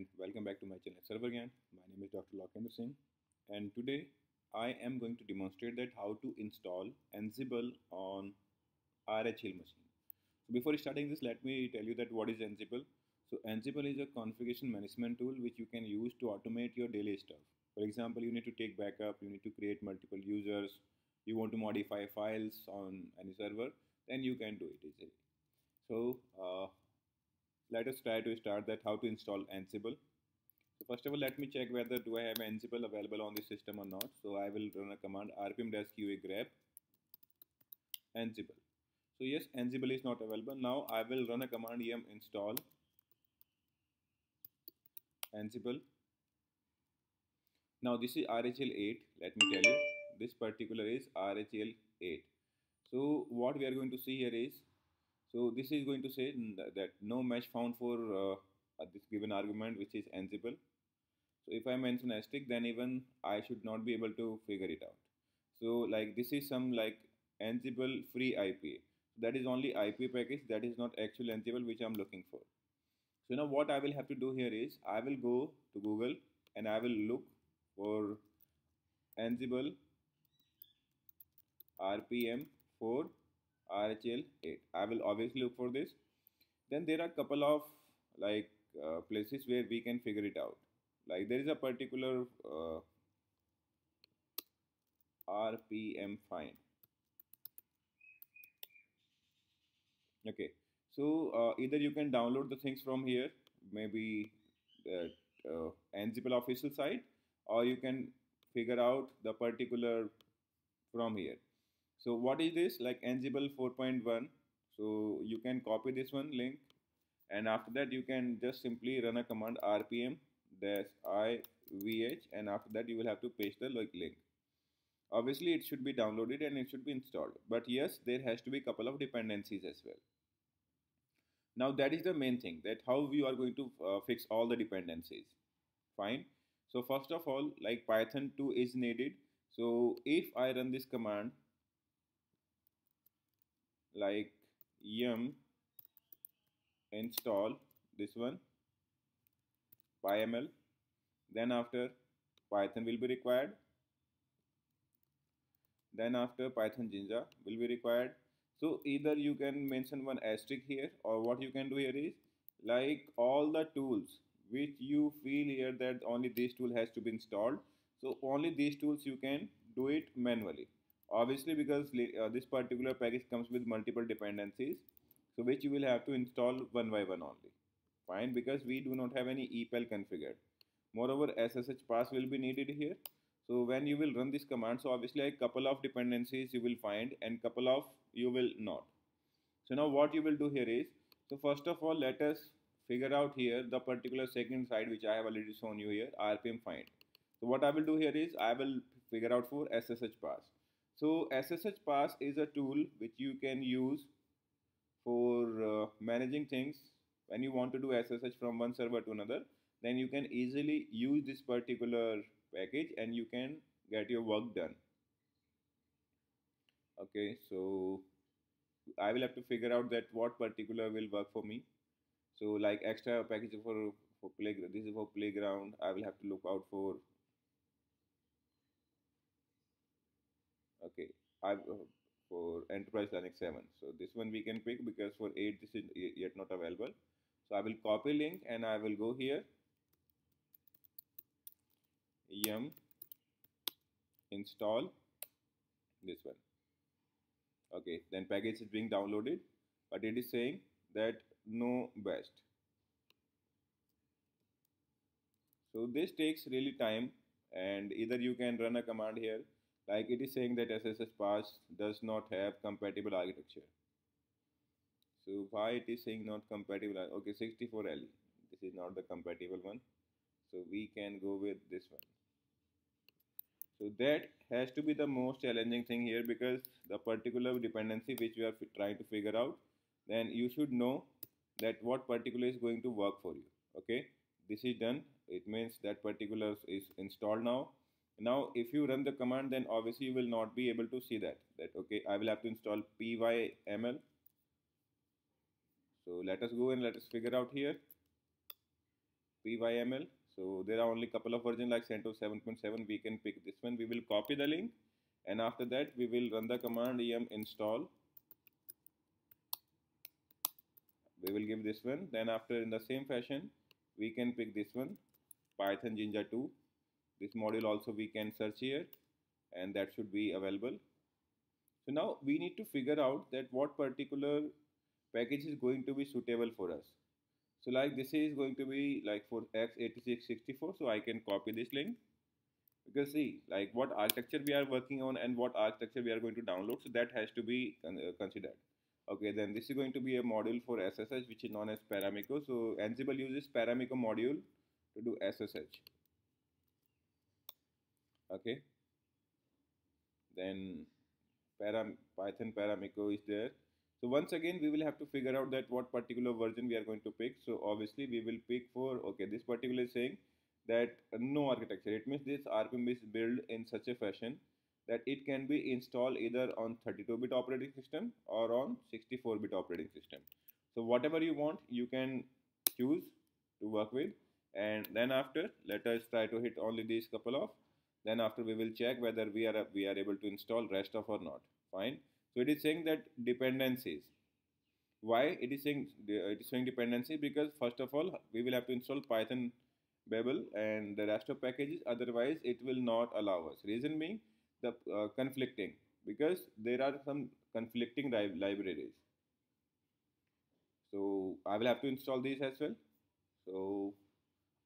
and welcome back to my channel Server Gyan. My name is Dr. Lokendra Singh, and today I am going to demonstrate that how to install Ansible on RHEL machine. So before starting this, let me tell you that what is Ansible. So Ansible is a configuration management tool which you can use to automate your daily stuff. For example, you need to take backup, you need to create multiple users, you want to modify files on any server, then you can do it easily. So let us try to start that how to install Ansible. So first of all, let me check whether do I have Ansible available on this system or not. So I will run a command rpm-qa grep Ansible. So yes, Ansible is not available. Now I will run a command yum install Ansible. Now this is RHEL 8. Let me tell you, this particular is RHEL 8. So what we are going to see here is, so this is going to say that no mesh found for this given argument, which is Ansible. So if I mention asterisk, then even I should not be able to figure it out. So like this is some like Ansible free IPA. That is only IPA package, that is not actual Ansible which I am looking for. So now what I will have to do here is, I will go to Google and I will look for Ansible RPM for RHEL 8. I will obviously look for this. Then there are couple of like places where we can figure it out. Like there is a particular RPM find. Okay, so either you can download the things from here, maybe the Ansible official site, or you can figure out the particular from here. So what is this? Like Ansible 4.1. So you can copy this one link, and after that you can just simply run a command rpm-ivh, and after that you will have to paste the link. Obviously it should be downloaded and it should be installed, but yes, there has to be a couple of dependencies as well. Now that is the main thing, that how we are going to fix all the dependencies. Fine. So first of all, like Python 2 is needed. So if I run this command like yum install this one PyML, then after Python will be required, then after Python Jinja will be required. So either you can mention one asterisk here, or what you can do here is like all the tools which you feel here that only this tool has to be installed, so only these tools you can do it manually. Obviously, because this particular package comes with multiple dependencies, so which you will have to install one by one only. Fine, because we do not have any EPEL configured. Moreover, sshpass will be needed here. So when you will run this command, so obviously a couple of dependencies you will find and couple of you will not. So now what you will do here is, so first of all, let us figure out here the particular second side which I have already shown you here, RPM find. So what I will do here is, I will figure out for sshpass. So sshpass is a tool which you can use for managing things. When you want to do SSH from one server to another, then you can easily use this particular package and you can get your work done. Okay, so I will have to figure out that what particular will work for me. So like extra package for playground, this is for playground, I will have to look out for. Okay, for Enterprise Linux 7, so this one we can pick because for 8 this is yet not available. So I will copy link and I will go here yum install this one. Okay, then package is being downloaded, but it is saying that no best. So this takes really time, and either you can run a command here. Like it is saying that sshpass does not have compatible architecture. So why it is saying not compatible? Okay, 64LE. This is not the compatible one. So we can go with this one. So that has to be the most challenging thing here, because the particular dependency which we are trying to figure out, then you should know that what particular is going to work for you. Okay, this is done. It means that particular is installed now. Now if you run the command, then obviously you will not be able to see that okay, I will have to install PyYAML. So let us go and let us figure out here. PyYAML. So there are only a couple of versions like CentOS 7.7. We can pick this one. We will copy the link, and after that we will run the command em install. We will give this one. Then after, in the same fashion, we can pick this one, Python Jinja 2. This module also we can search here, and that should be available. So now we need to figure out that what particular package is going to be suitable for us. So like this is going to be like for x86-64, so I can copy this link. You can see like what architecture we are working on and what architecture we are going to download, so that has to be considered. Okay, then this is going to be a module for SSH, which is known as Paramiko. So Ansible uses Paramiko module to do SSH. Okay, then Python Paramiko is there. So once again we will have to figure out that what particular version we are going to pick. So obviously we will pick for, okay, this particular is saying that no architecture. It means this RPM is built in such a fashion that it can be installed either on 32-bit operating system or on 64-bit operating system. So whatever you want you can choose to work with, and then after let us try to hit only these couple of. Then after we will check whether we are able to install rest of or not. Fine. So it is saying that dependencies. Why it is saying dependency? Because first of all we will have to install Python Babel and the rest of packages, otherwise it will not allow us. Reason being the conflicting, because there are some conflicting libraries. So I will have to install these as well. So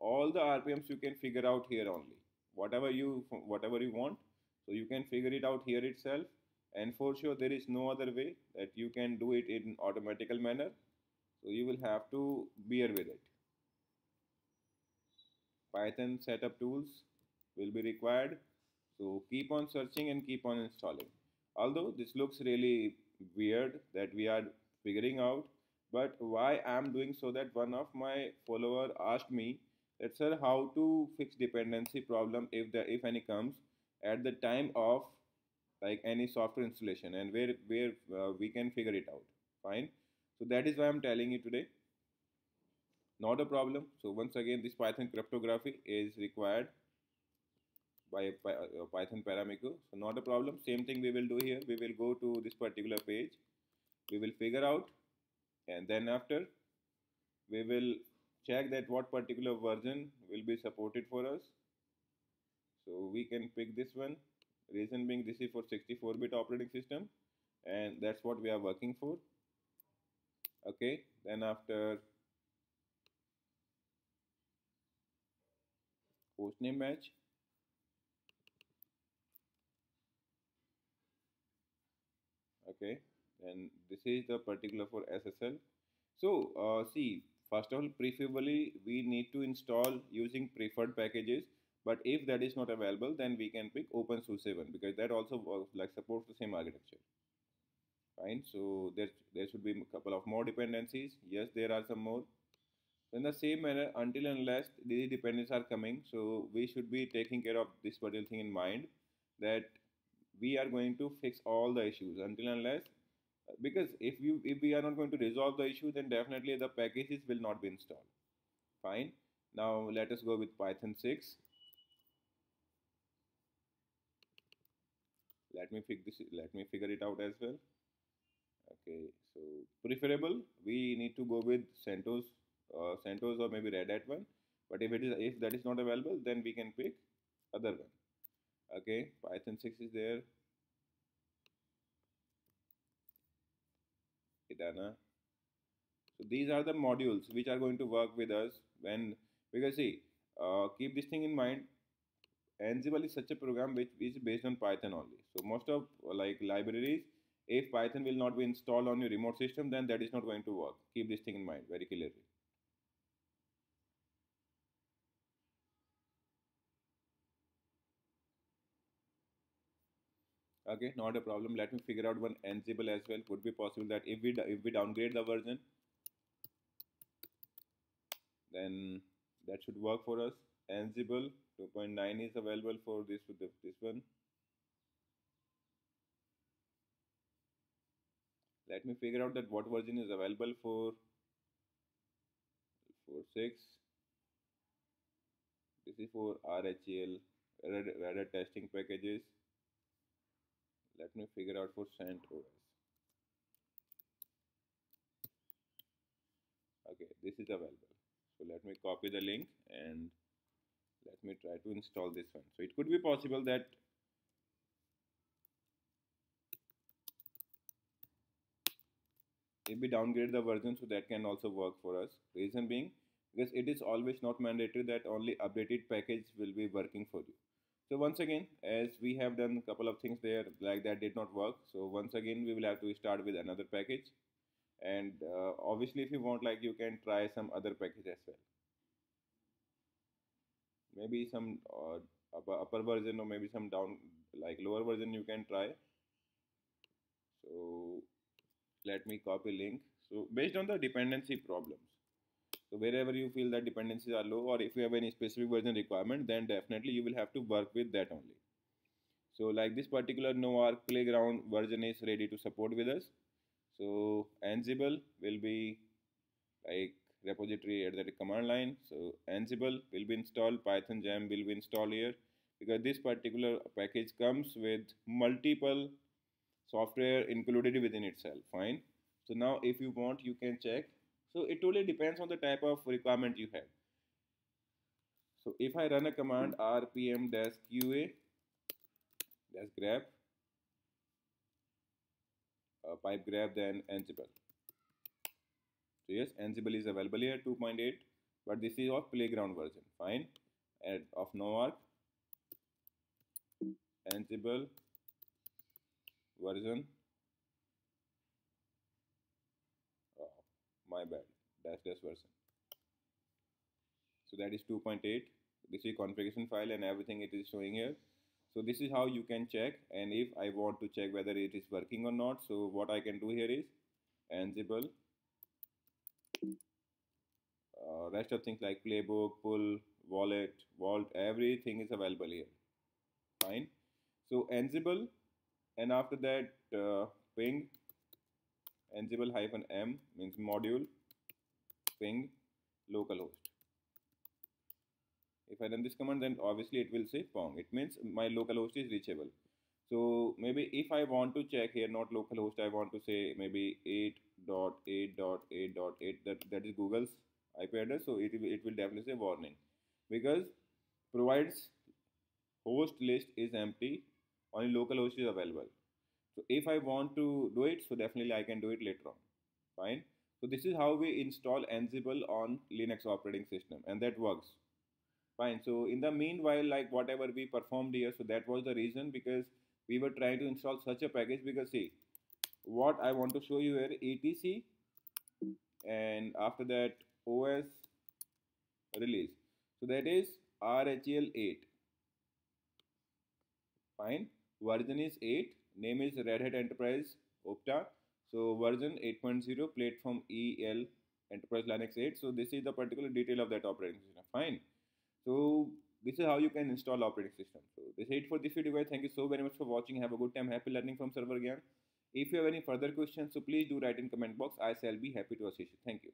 all the RPMs you can figure out here only. Whatever you want, so you can figure it out here itself. And for sure there is no other way that you can do it in automatical manner, so you will have to bear with it. Python setup tools will be required, so keep on searching and keep on installing. Although this looks really weird that we are figuring out, but why I am doing so that one of my follower asked me that, sir, how to fix dependency problem if any comes at the time of like any software installation, and where we can figure it out. Fine. So that is why I'm telling you today. Not a problem. So once again this Python cryptography is required by Python Paramiko. So not a problem. Same thing we will do here. We will go to this particular page. We will figure out, and then after we will check that what particular version will be supported for us. So we can pick this one. Reason being this is for 64-bit operating system, and that's what we are working for. Okay, then after host name match, okay, and this is the particular for SSL. So see, first of all, preferably we need to install using preferred packages. But if that is not available, then we can pick OpenSUSE one, because that also works, like supports the same architecture. Fine. So there should be a couple of more dependencies. Yes, there are some more. In the same manner, until and unless these dependencies are coming, so we should be taking care of this particular thing in mind that we are going to fix all the issues until and unless, because if we are not going to resolve the issue, then definitely the packages will not be installed. Fine. Now let us go with Python 6. Let me figure it out as well. Okay, so preferable we need to go with CentOS or maybe RedHat one. But if that is not available, then we can pick other one. Okay, Python 6 is there. Idana. So these are the modules which are going to work with us when, because see, keep this thing in mind. Ansible is such a program which is based on Python only. So most of like libraries, if Python will not be installed on your remote system, then that is not going to work. Keep this thing in mind very clearly. Okay, not a problem. Let me figure out one Ansible as well. Could be possible that if we downgrade the version, then that should work for us. Ansible 2.9 is available for this one. Let me figure out that what version is available for 6. 64 RHEL RedHat testing packages. Let me figure out for CentOS. Okay, this is available. So let me copy the link and let me try to install this one. So it could be possible that if we downgrade the version, so that can also work for us. Reason being, because it is always not mandatory that only updated package will be working for you. So once again, as we have done a couple of things there, like that did not work. So once again, we will have to start with another package. And obviously, if you want, like, you can try some other package as well. Maybe some upper version, or maybe some down, like lower version you can try. So let me copy link. So based on the dependency problems. So wherever you feel that dependencies are low, or if you have any specific version requirement, then definitely you will have to work with that only. So like this particular NoArc Playground version is ready to support with us. So Ansible will be like repository at the command line. So Ansible will be installed, Python Jam will be installed here, because this particular package comes with multiple software included within itself. Fine. So now if you want, you can check. So it totally depends on the type of requirement you have. So if I run a command rpm-qa-grep, pipe grep, then Ansible. So yes, Ansible is available here, 2.8, but this is of Playground version. Fine. And of NoArc, Ansible version. My bad, dash version. So that is 2.8. This is configuration file and everything it is showing here. So this is how you can check, and if I want to check whether it is working or not, so what I can do here is Ansible, rest of things like playbook, pull, wallet, vault, everything is available here. Fine. So Ansible, and after that ping Ansible-m means module, ping localhost. If I run this command, then obviously it will say pong. It means my localhost is reachable. So maybe if I want to check here, not localhost, I want to say maybe 8.8.8.8, that is Google's IP address. So it will definitely say warning, because provides host list is empty, only localhost is available. So if I want to do it, so definitely I can do it later on. Fine. So this is how we install Ansible on Linux operating system, and that works. Fine. So in the meanwhile, like whatever we performed here, so that was the reason, because we were trying to install such a package. Because see, what I want to show you here, etc, and after that OS release. So that is RHEL 8. Fine. Version is 8. Name is RedHat Enterprise Opta. So version 8.0, platform EL Enterprise Linux 8. So this is the particular detail of that operating system. Fine. So this is how you can install operating system. So this is it for this video, guys. Thank you so very much for watching. Have a good time. Happy learning from Server Gyan. If you have any further questions, so please do write in comment box. I shall be happy to assist you. Thank you.